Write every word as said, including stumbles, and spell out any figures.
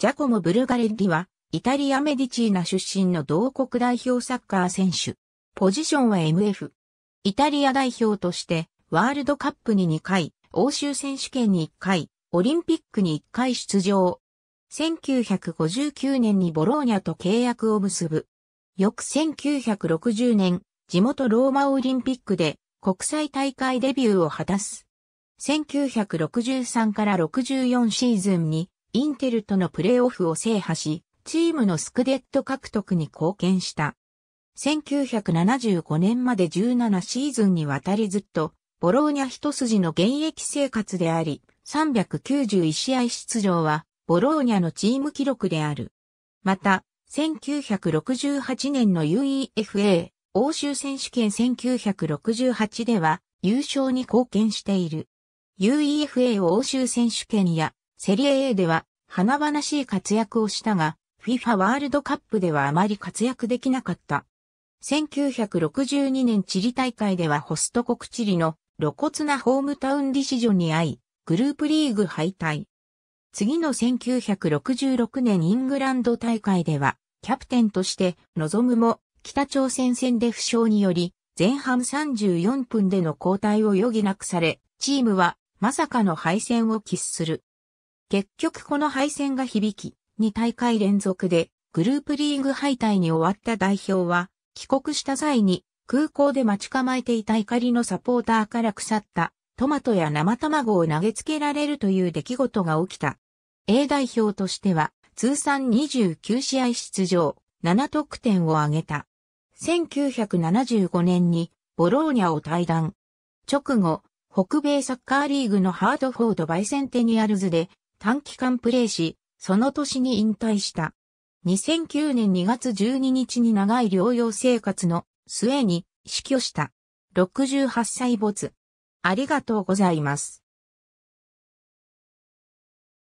ジャコモ・ブルガレッリは、イタリア・メディチーナ出身の同国代表サッカー選手。ポジションは エムエフ。イタリア代表として、ワールドカップににかい、欧州選手権にいっかい、オリンピックにいっかい出場。せんきゅうひゃくごじゅうきゅうねんにボローニャと契約を結ぶ。翌せんきゅうひゃくろくじゅうねん、地元ローマオリンピックで国際大会デビューを果たす。せんきゅうひゃくろくじゅうさんからろくじゅうよんシーズンにインテルとのプレーオフを制覇し、チームのスクデット獲得に貢献した。せんきゅうひゃくななじゅうごねんまでじゅうななシーズンにわたりずっとボローニャ一筋の現役生活であり、さんびゃくきゅうじゅういち試合出場はボローニャのチーム記録である。また、せんきゅうひゃくろくじゅうはちねんの ウエファ 欧州選手権せんきゅうひゃくろくじゅうはちでは優勝に貢献している。ウエファ 欧州選手権やセリエ A では華々しい活躍をしたが、FIFA ワールドカップではあまり活躍できなかった。せんきゅうひゃくろくじゅうにねんチリ大会ではホスト国チリの露骨なホームタウンディシジョンに遭い、グループリーグ敗退。次のせんきゅうひゃくろくじゅうろくねんイングランド大会では、キャプテンとして臨むも、北朝鮮戦で負傷により、前半さんじゅうよんぷんでの交代を余儀なくされ、チームはまさかの敗戦を喫する。結局この敗戦が響き、に大会連続でグループリーグ敗退に終わった代表は、帰国した際に空港で待ち構えていた怒りのサポーターから腐ったトマトや生卵を投げつけられるという出来事が起きた。A 代表としては通算にじゅうきゅう試合出場、なな得点を挙げた。せんきゅうひゃくななじゅうごねんにボローニャを退団。直後、北米サッカーリーグのハートフォードバイセンテニアルズで短期間プレーし、その年に引退した。にせんきゅうねんにがつじゅうににちに長い療養生活の末に死去した。ろくじゅうはっさい没。ありがとうございます。